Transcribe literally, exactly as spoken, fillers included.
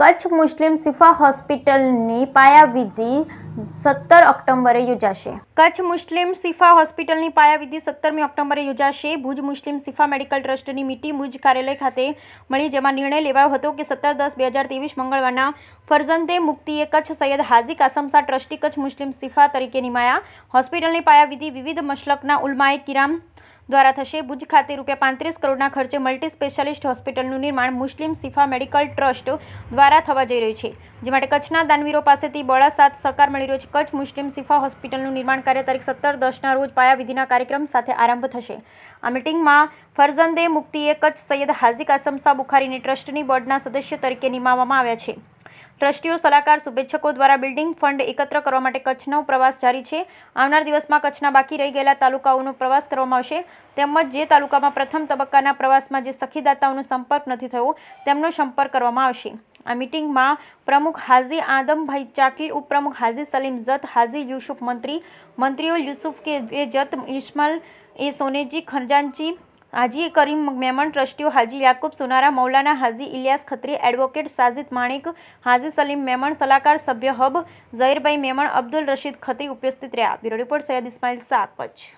કચ્છ મુસ્લિમ શિફા હોસ્પિટલની પાયાવિધિ સત્તર ઓક્ટોબરે યોજાશે. કચ્છ મુસ્લિમ શિફા હોસ્પિટલની પાયાવિધિ સત્તરમી ઓક્ટોબરે યોજાશે. ભુજ મુસ્લિમ શિફા મેડિકલ ટ્રસ્ટની મિટિંગ ભુજ કાર્યાલય ખાતે મળી, જેમાં નિર્ણય લેવાયો હતો કે સત્તર દસ બે હજાર ત્રેવીસ મંગળવારના ફરજંદે મુક્તિએ કચ્છ સૈયદ હાજિક આસમસાહ ટ્રસ્ટી કચ્છ મુસ્લિમ શિફા તરીકે નિમાયા. હોસ્પિટલની પાયાવિધિ વિવિધ મશલકના ઉલમાએ કિરામ द्वारा थशे. भुज खाते रूपया पैंतीस करोड़ खर्चे मल्टी स्पेशलिस्ट हॉस्पिटलनु निर्माण मुस्लिम शिफा मेडिकल ट्रस्ट द्वारा थवा जई रह्यु छे, जे माटे कच्छना दानवीरो पासेथी बड़ा साथ सहकार मळी रह्यो छे. कच्छ मुस्लिम शिफा हॉस्पिटलनु निर्माण कार्य तारीख सत्तर दस ना रोज पायाविधिना कार्यक्रम साथे आरंभ थशे. आ मीटिंगमां फरजंदे मुक्तिए कच्छ सैयद हाजिक आसमसाह बुखारीने ट्रस्टनी बोर्डना सदस्य तरीके निमाववामां आव्या छे. ट्रस्टीओ सलाहकार शुभेच्छकों द्वारा बिल्डिंग फंड एकत्र करवा माटे कच्छनो प्रवास जारी है. आवनार दिवस में कच्छना बाकी रही गयेला तालुकाओनो प्रवास करवामां आवशे, तेमज जे तालुकामां प्रथम तबक्काना प्रवास में जे सखीदाताओनो संपर्क नथी थयो तेमनो संपर्क करवामां आवशे. आ मीटिंग में प्रमुख हाजी आदम भाई चाकी, उपप्रमुख हाजी सलीम जत, हाजी यूसुफ मंत्री मंत्रियों युसुफ के ए जतमल ए सोनेजी, खरजान जी, हाजी करीम मेमन, ट्रस्टीओ हाजी याकूब सुनारा, मौलाना हाजी इलियास खत्री, एडवोकेट साजिद माणिक, हाजी सलीम मेमन, सलाहकार सभ्य हब जहीर भाई मेमन, अब्दुल रशीद खत्री उपस्थित रहा. Bureau report Syed Ismail Shah, Kutch.